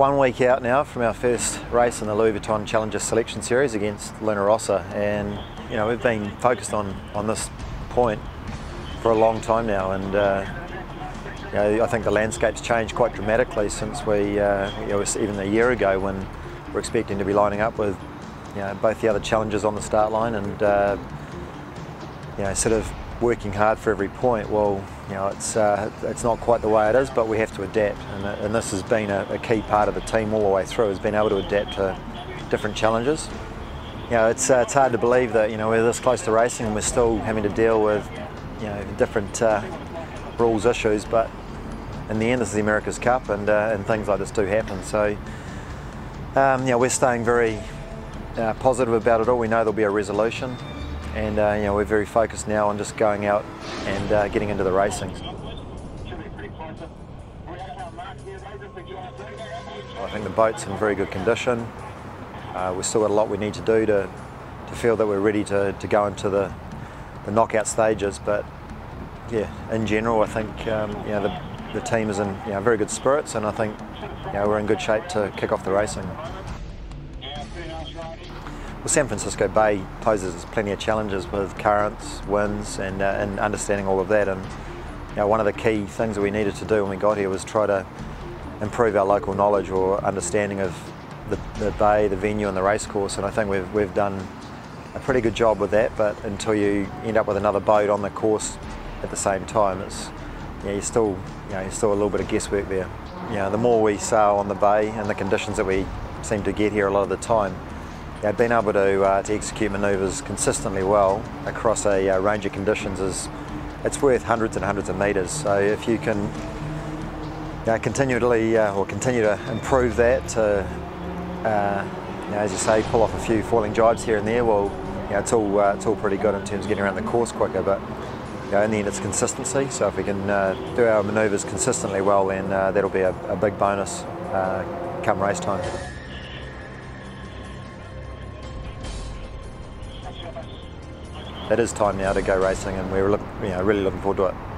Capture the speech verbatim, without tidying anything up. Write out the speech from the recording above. one week out now from our first race in the Louis Vuitton Challenger Selection Series against Luna Rossa, and you know, we've been focused on on this point for a long time now, and uh, you know, I think the landscape's changed quite dramatically since we uh, you know, even a year ago, when we're expecting to be lining up with you know, both the other challengers on the start line, and uh, you know, sort of working hard for every point. Well, you know, it's uh, it's not quite the way it is, but we have to adapt, and, and this has been a, a key part of the team all the way through, has been able to adapt to different challenges. You know, it's uh, it's hard to believe that you know we're this close to racing and we're still having to deal with you know different uh, rules issues, but in the end, this is the America's Cup, and uh, and things like this do happen. So, um, you know, we're staying very uh, positive about it all. We know there'll be a resolution. And uh, you know, we're very focused now on just going out and uh, getting into the racing. I think the boat's in very good condition. Uh, we've still got a lot we need to do to, to feel that we're ready to, to go into the, the knockout stages. But yeah, in general, I think um, you know, the, the team is in you know, very good spirits, and I think you know, we're in good shape to kick off the racing. Well, San Francisco Bay poses plenty of challenges with currents, winds, and, uh, and understanding all of that. And you know, one of the key things that we needed to do when we got here was try to improve our local knowledge or understanding of the, the bay, the venue, and the race course. And I think we've we've done a pretty good job with that. But until you end up with another boat on the course at the same time, it's yeah, you know, you're still you know, you're still a little bit of guesswork there. You know, the more we sail on the bay and the conditions that we seem to get here a lot of the time. Yeah, being able to, uh, to execute manoeuvres consistently well across a uh, range of conditions is, it's worth hundreds and hundreds of metres. So if you can you know, continually uh, or continue to improve that, to, uh, you know, as you say, pull off a few falling jibes here and there, well, you know, it's all uh, it's all pretty good in terms of getting around the course quicker. But you know, in the end, it's consistency. So if we can uh, do our manoeuvres consistently well, then uh, that'll be a, a big bonus uh, come race time. It is time now to go racing, and we're look, you know, really looking forward to it.